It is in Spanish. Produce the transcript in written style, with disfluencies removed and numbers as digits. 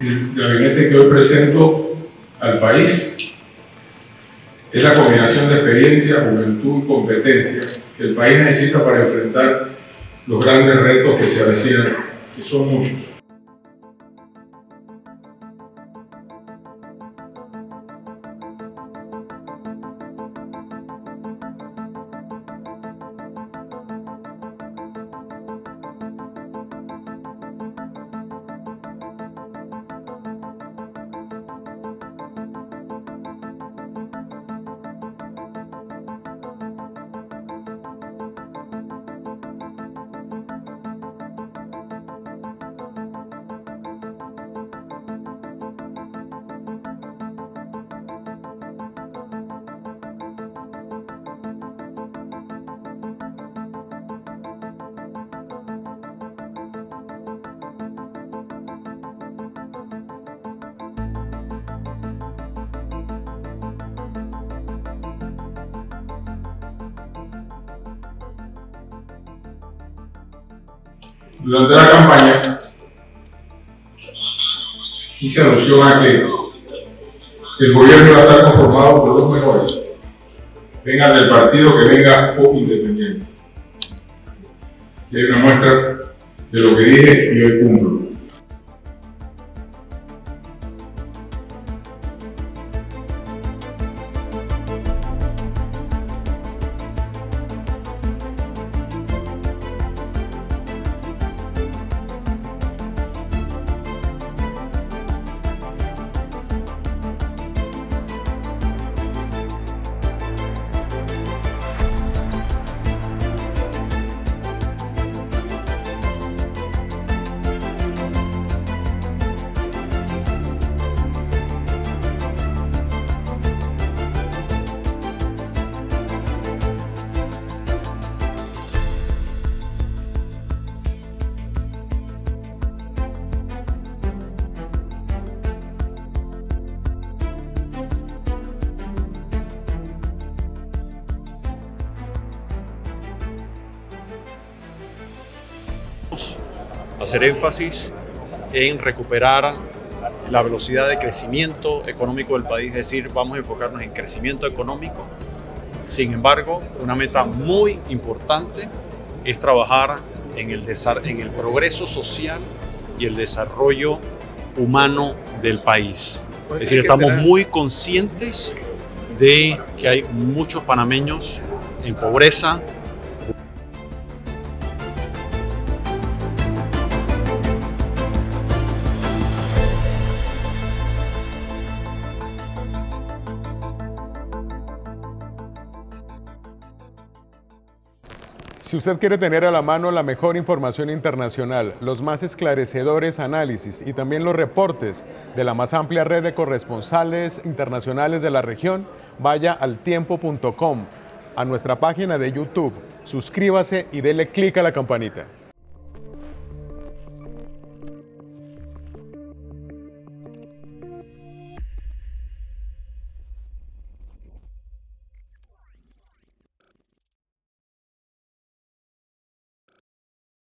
El gabinete que hoy presento al país es la combinación de experiencia, juventud y competencia que el país necesita para enfrentar los grandes retos que se avecinan, que son muchos. Durante la campaña hice alusión a que el gobierno va a estar conformado por los mejores, vengan del partido que venga o independiente. Y hay una muestra de lo que dije y hoy cumplo. Hacer énfasis en recuperar la velocidad de crecimiento económico del país, es decir, vamos a enfocarnos en crecimiento económico. Sin embargo, una meta muy importante es trabajar en el progreso social y el desarrollo humano del país. Es decir, estamos muy conscientes de que hay muchos panameños en pobreza. Si usted quiere tener a la mano la mejor información internacional, los más esclarecedores análisis y también los reportes de la más amplia red de corresponsales internacionales de la región, vaya al tiempo.com, a nuestra página de YouTube, suscríbase y dele clic a la campanita.